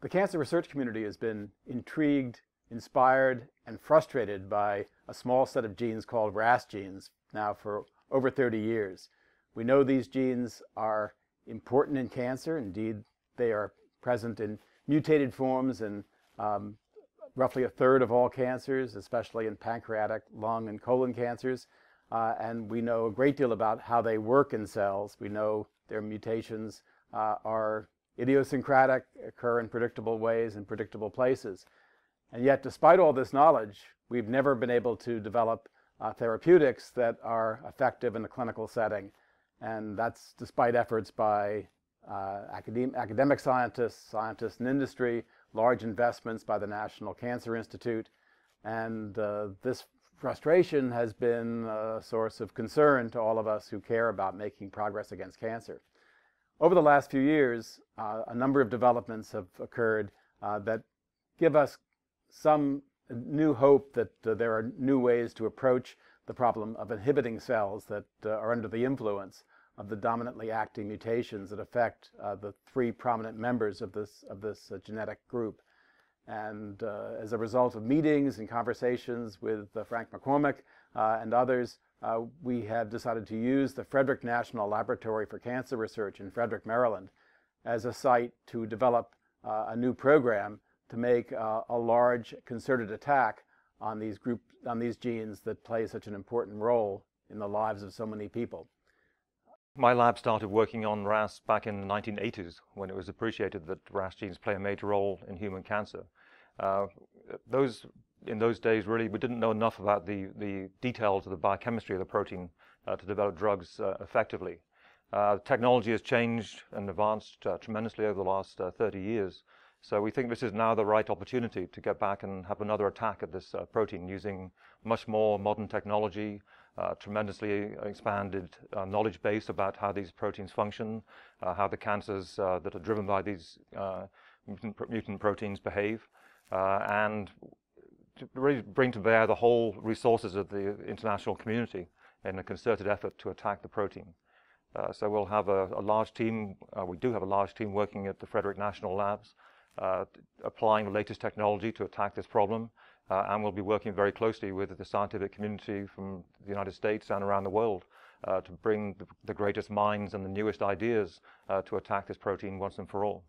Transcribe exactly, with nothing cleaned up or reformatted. The cancer research community has been intrigued, inspired, and frustrated by a small set of genes called R A S genes now for over thirty years. We know these genes are important in cancer. Indeed, they are present in mutated forms in um, roughly a third of all cancers, especially in pancreatic, lung, and colon cancers. Uh, and we know a great deal about how they work in cells. We know their mutations uh, are idiosyncratic, occur in predictable ways in predictable places. And yet, despite all this knowledge, we've never been able to develop uh, therapeutics that are effective in a clinical setting. And that's despite efforts by uh, academ academic scientists, scientists in industry, large investments by the National Cancer Institute. And uh, this frustration has been a source of concern to all of us who care about making progress against cancer. Over the last few years, uh, a number of developments have occurred uh, that give us some new hope that uh, there are new ways to approach the problem of inhibiting cells that uh, are under the influence of the dominantly acting mutations that affect uh, the three prominent members of this, of this uh, genetic group. And uh, as a result of meetings and conversations with uh, Frank McCormick uh, and others, uh, we have decided to use the Frederick National Laboratory for Cancer Research in Frederick, Maryland, as a site to develop uh, a new program to make uh, a large concerted attack on these group, on these genes that play such an important role in the lives of so many people. My lab started working on R A S back in the nineteen eighties when it was appreciated that R A S genes play a major role in human cancer. Uh, those, in those days, really, we didn't know enough about the, the details of the biochemistry of the protein uh, to develop drugs uh, effectively. Uh, technology has changed and advanced uh, tremendously over the last uh, thirty years. So we think this is now the right opportunity to get back and have another attack at this uh, protein using much more modern technology, uh, tremendously expanded uh, knowledge base about how these proteins function, uh, how the cancers uh, that are driven by these uh, mutant, mutant proteins behave, uh, and to really bring to bear the whole resources of the international community in a concerted effort to attack the protein. Uh, so we'll have a, a large team, uh, we do have a large team working at the Frederick National Labs, Uh, applying the latest technology to attack this problem, uh, and we'll be working very closely with the scientific community from the United States and around the world uh, to bring the, the greatest minds and the newest ideas uh, to attack this protein once and for all.